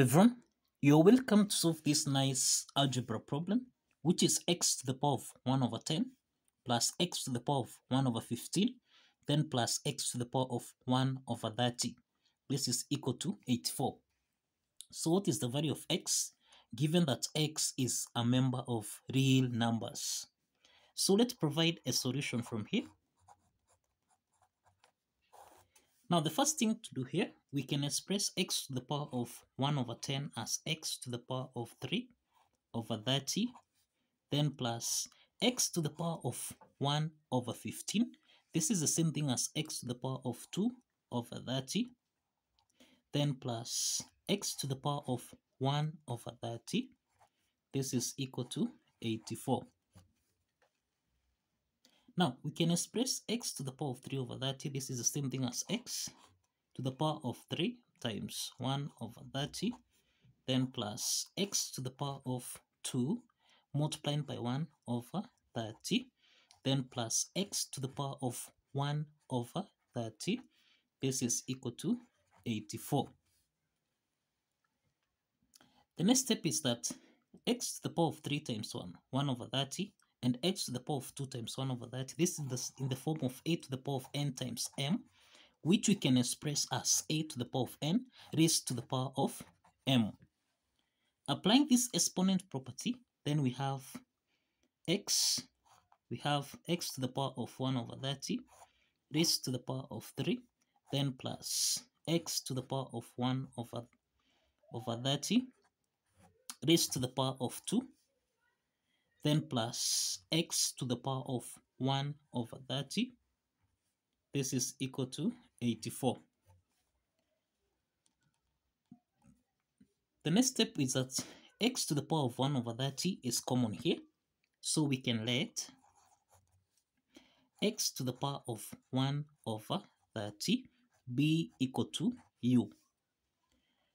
Everyone, you're welcome to solve this nice algebra problem, which is x to the power of 1 over 10 plus x to the power of 1 over 15 then plus x to the power of 1 over 30. This is equal to 84. So what is the value of x given that x is a member of real numbers? So let's provide a solution from here. Now the first thing to do here, we can express x to the power of 1 over 10 as x to the power of 3 over 30, then plus x to the power of 1 over 15. This is the same thing as x to the power of 2 over 30, then plus x to the power of 1 over 30. This is equal to 84. Now, we can express x to the power of 3 over 30. This is the same thing as x to the power of 3 times 1 over 30, then plus x to the power of 2 multiplied by 1 over 30, then plus x to the power of 1 over 30. This is equal to 84. The next step is that x to the power of 3 times 1 over 30, and x to the power of 2 times 1 over 30. This is in the form of a to the power of n times m, which we can express as a to the power of n raised to the power of m. Applying this exponent property, then we have x to the power of 1 over 30 raised to the power of 3, then plus x to the power of 1 over 30 raised to the power of 2, then plus x to the power of 1 over 30. This is equal to 84. The next step is that x to the power of 1 over 30 is common here. So we can let x to the power of 1 over 30 be equal to u.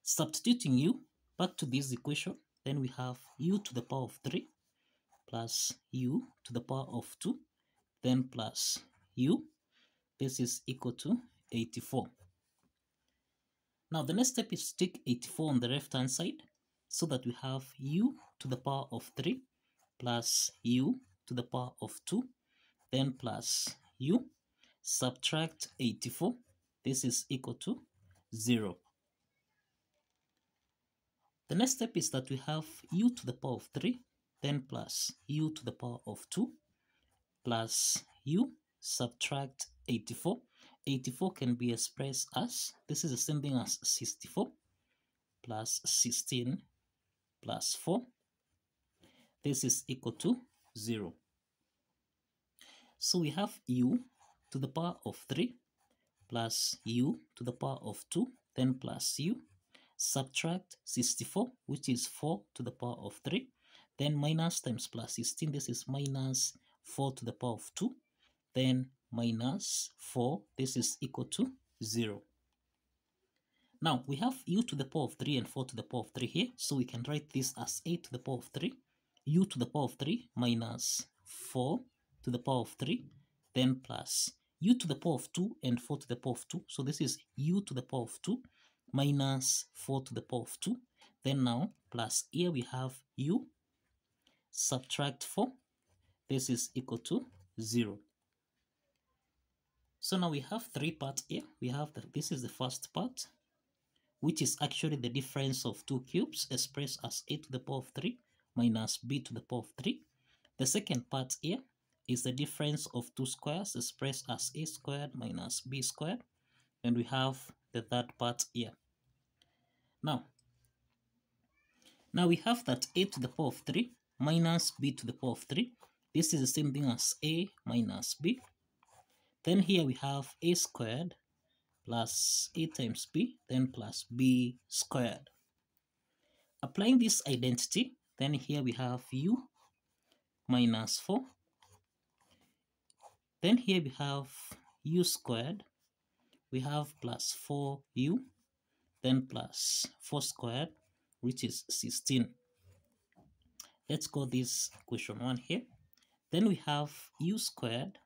Substituting u back to this equation, then we have u to the power of 3 plus u to the power of 2, then plus u. This is equal to 84. Now the next step is to take 84 on the left hand side, so that we have u to the power of 3 plus u to the power of 2, then plus u, subtract 84. This is equal to 0. The next step is that we have u to the power of 3, then plus u to the power of 2 plus u, subtract 84. 84 can be expressed as, this is the same thing as 64 plus 16 plus 4. This is equal to 0. So we have u to the power of 3 plus u to the power of 2, then plus u, subtract 64, which is 4 to the power of 3, then minus times plus 16, this is minus 4 to the power of 2, then minus 4, this is equal to 0. Now, we have u to the power of 3 and 4 to the power of 3 here, so we can write this as a to the power of 3, u to the power of 3 minus 4 to the power of 3, then plus u to the power of 2 and 4 to the power of 2, so this is u to the power of 2 minus 4 to the power of 2, then now plus here we have u, subtract 4, this is equal to 0. So now we have three parts here. We have that this is the first part, which is actually the difference of two cubes expressed as a to the power of 3 minus b to the power of 3. The second part here is the difference of two squares expressed as a squared minus b squared. And we have the third part here. Now we have that a to the power of 3 minus b to the power of 3. This is the same thing as a minus b. Then here we have a squared plus a times b, then plus b squared. Applying this identity, then here we have u minus 4. Then here we have u squared. We have plus 4u, then plus 4 squared, which is 16. Let's call this equation 1 here. Then we have u squared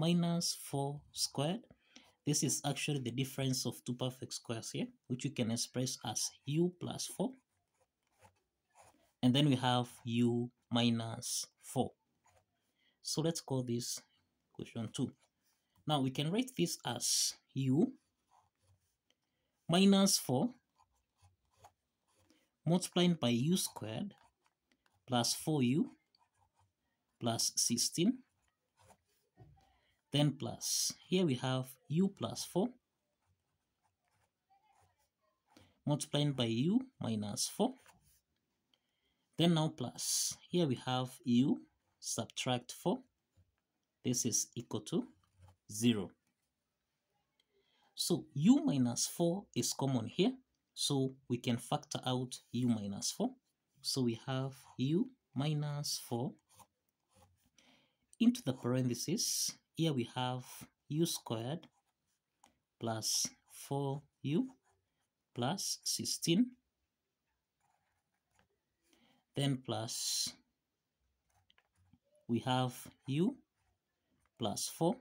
minus 4 squared. This is actually the difference of two perfect squares here, which you can express as u plus 4. And then we have u minus 4. So let's call this equation 2. Now we can write this as u minus 4 multiplied by u squared plus 4u plus 16. Then plus, here we have u plus 4 multiplying by u minus 4. Then now plus, here we have u subtract 4. This is equal to 0. So u minus 4 is common here, so we can factor out u minus 4. So we have u minus 4 into the parentheses. Here we have u squared plus 4u plus 16, then plus we have u plus 4,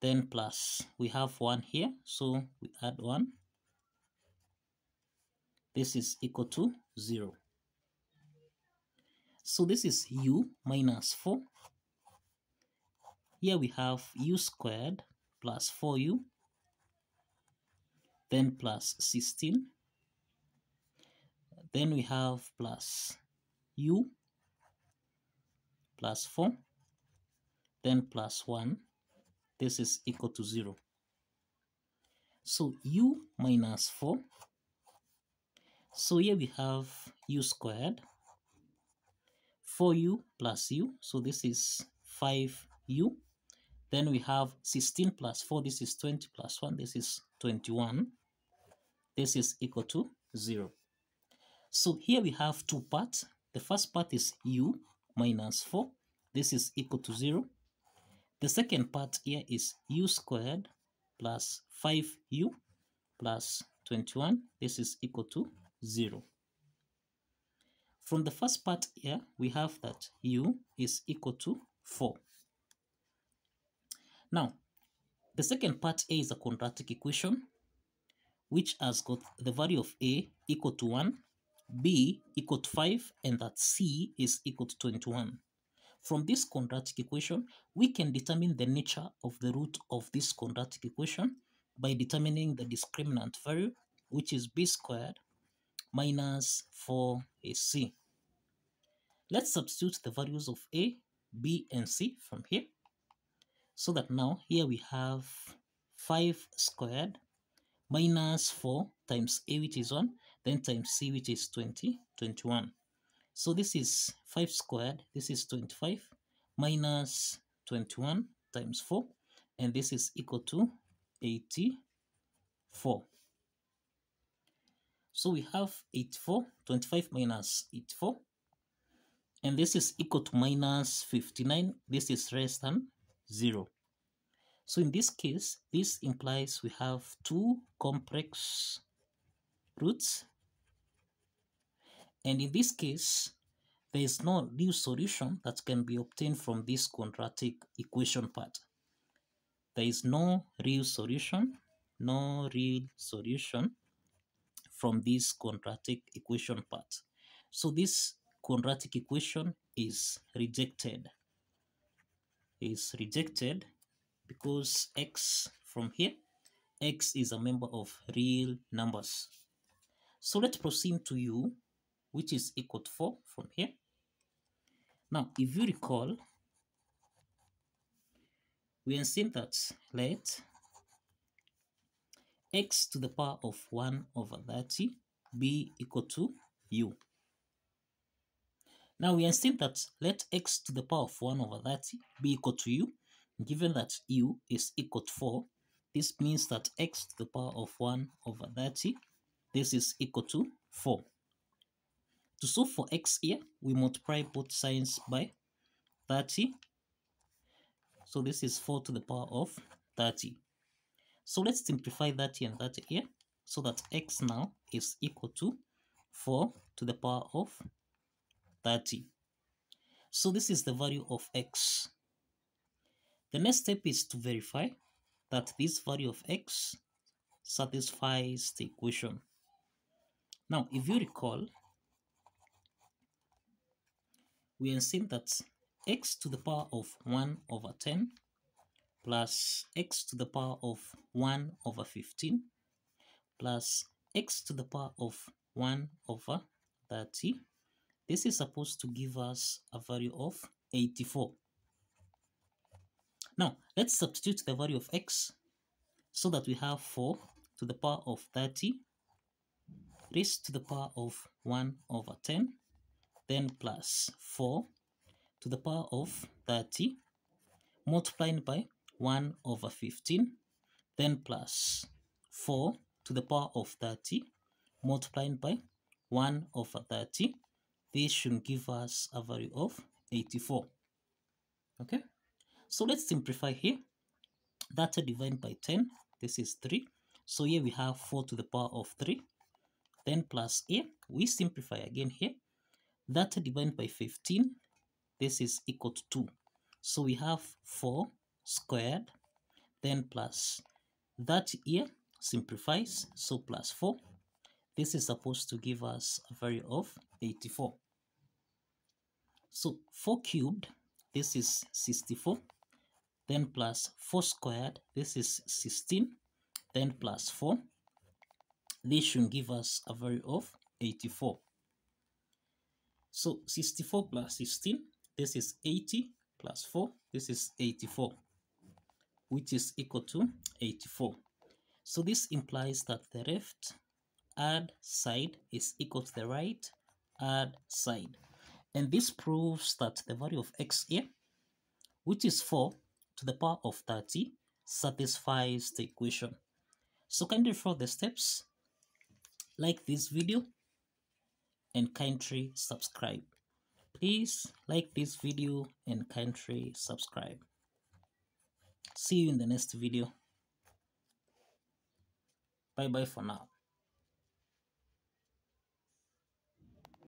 then plus we have 1 here, so we add 1. This is equal to 0. So this is u minus 4. Here we have u squared plus 4u, then plus 16. Then we have plus u plus 4, then plus 1. This is equal to 0. So u minus 4. So here we have u squared 4u plus u, so this is 5u. Then we have 16 plus 4, this is 20 plus 1, this is 21. This is equal to 0. So here we have two parts. The first part is u minus 4. This is equal to 0. The second part here is u squared plus 5u plus 21. This is equal to 0. From the first part here, we have that u is equal to 4. Now, the second part A is a quadratic equation, which has got the value of A equal to 1, B equal to 5, and that C is equal to 21. From this quadratic equation, we can determine the nature of the root of this quadratic equation by determining the discriminant value, which is B squared minus 4ac. Let's substitute the values of A, B, and C from here, so that now here we have 5 squared minus 4 times A, which is 1, then times C, which is 21. So this is 5 squared, this is 25, minus 21 times 4, and this is equal to 84. So we have 84, 25 minus 84, and this is equal to minus 59. This is less than 0. So in this case, this implies we have two complex roots. And in this case, there is no real solution that can be obtained from this quadratic equation part. There is no real solution from this quadratic equation part. So this quadratic equation is rejected. Is rejected because x from here, x is a member of real numbers. So let's proceed to u, which is equal to 4 from here. Now, if you recall, we have seen that let x to the power of 1 over 30 be equal to u. Now we insist that let x to the power of 1 over 30 be equal to u. Given that u is equal to 4, this means that x to the power of 1 over 30, this is equal to 4. To solve for x here, we multiply both sides by 30. So this is 4 to the power of 30. So let's simplify 30 and 30 here, so that x now is equal to 4 to the power of 30. So this is the value of x. The next step is to verify that this value of x satisfies the equation. Now, if you recall, we have seen that x to the power of 1 over 10 plus x to the power of 1 over 15 plus x to the power of 1 over 30. This is supposed to give us a value of 84. Now, let's substitute the value of x so that we have 4 to the power of 30 raised to the power of 1 over 10, then plus 4 to the power of 30 multiplied by 1 over 15, then plus 4 to the power of 30 multiplied by 1 over 30. This should give us a value of 84. Okay, so let's simplify here. 30 divided by 10, this is 3. So here we have 4 to the power of 3. Then plus a, we simplify again here. 30 divided by 15, this is equal to 2. So we have 4 squared, then plus that here simplifies, so plus 4. This is supposed to give us a value of 84. So 4 cubed, this is 64, then plus 4 squared, this is 16, then plus 4. This should give us a value of 84. So 64 plus 16, this is 80, plus 4, this is 84, which is equal to 84. So this implies that the left hand side is equal to the right hand side. And this proves that the value of x here, which is 4 to the power of 30, satisfies the equation. So kindly follow the steps, like this video, and kindly subscribe. Please like this video and kindly subscribe. See you in the next video. Bye bye for now.